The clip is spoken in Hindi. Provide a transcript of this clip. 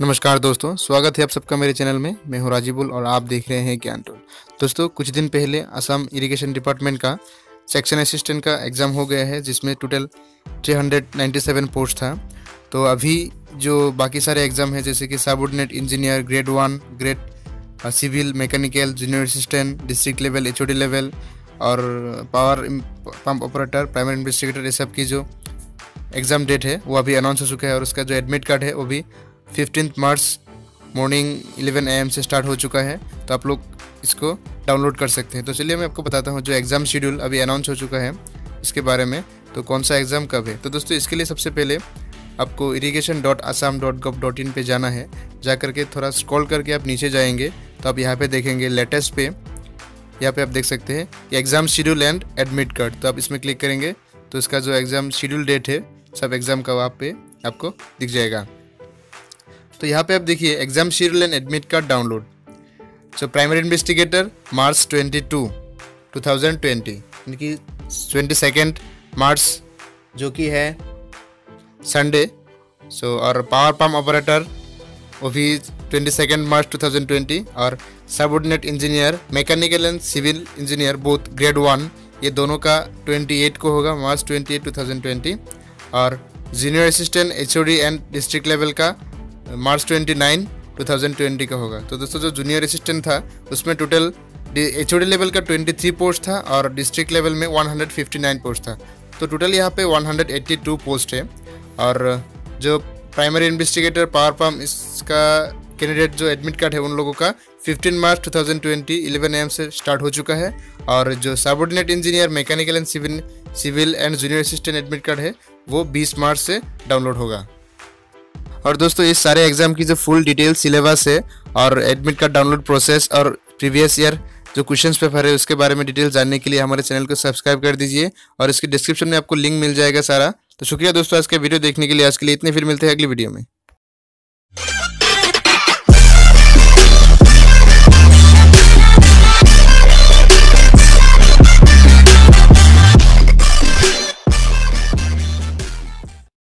नमस्कार दोस्तों, स्वागत है आप सबका मेरे चैनल में। मैं हूं राजीबुल और आप देख रहे हैं ज्ञानटोल। दोस्तों, कुछ दिन पहले असम इरिगेशन डिपार्टमेंट का सेक्शन असिस्टेंट का एग्ज़ाम हो गया है, जिसमें टोटल 397 पोस्ट था। तो अभी जो बाकी सारे एग्ज़ाम हैं, जैसे कि subordinate engineer grade 1, grade civil, mechanical, junior assistant, district level, HOD level और power pump operator, primary investigator, ये सब की जो एग्ज़ाम डेट है वो अभी अनाउंस हो चुका है। और उसका जो एडमिट कार्ड है वो भी 15 मार्च मॉर्निंग 11 AM से स्टार्ट हो चुका है। तो आप लोग इसको डाउनलोड कर सकते हैं। तो चलिए मैं आपको बताता हूँ जो एग्ज़ाम शेड्यूल अभी अनाउंस हो चुका है इसके बारे में, तो कौन सा एग्ज़ाम कब है। तो दोस्तों, इसके लिए सबसे पहले आपको irrigation.assam.gov.in पे जाना है। जा करके थोड़ा स्क्रॉल करके आप नीचे जाएंगे तो आप यहाँ पे देखेंगे लेटेस्ट पे, यहाँ पे आप देख सकते हैं exam schedule and admit card. तो आप इसमें क्लिक करेंगे तो इसका जो एग्ज़ाम शेड्यूल डेट है, सब एग्ज़ाम का वहाँ पे आपको दिख जाएगा। तो यहाँ पे आप देखिए exam schedule and admit card download. So primary investigator March 22, 2020, यानी कि 22 मार्च जो कि है संडे। सो और पावर पंप ऑपरेटर वो भी 22 मार्च 2020, और subordinate engineer, mechanical and civil engineer both grade 1, ये दोनों का 28 को होगा, मार्च 28, 2020। और junior assistant HOD and district level का मार्च 29, 2020 का होगा। तो दोस्तों, जो जूनियर असिस्टेंट था उसमें टोटल HOD लेवल का 23 पोस्ट था और डिस्ट्रिक्ट लेवल में 159 पोस्ट था। तो टोटल यहाँ पे 182 पोस्ट है। और जो प्राइमरी इन्वेस्टिगेटर पावर पम्प, इसका कैंडिडेट जो एडमिट कार्ड है उन लोगों का 15 मार्च 2020 11 AM से स्टार्ट हो चुका है। और जो subordinate engineer, mechanical and civil and junior assistant admit card है वो 20 मार्च से डाउनलोड होगा। और दोस्तों, इस सारे एग्ज़ाम की जो फुल डिटेल, सिलेबस है और एडमिट कार्ड डाउनलोड प्रोसेस और प्रीवियस ईयर जो क्वेश्चन पेपर है उसके बारे में डिटेल जानने के लिए हमारे चैनल को सब्सक्राइब कर दीजिए, और इसके डिस्क्रिप्शन में आपको लिंक मिल जाएगा सारा। तो शुक्रिया दोस्तों आज के वीडियो देखने के लिए। आज के लिए इतने, फिर मिलते हैं अगली वीडियो में।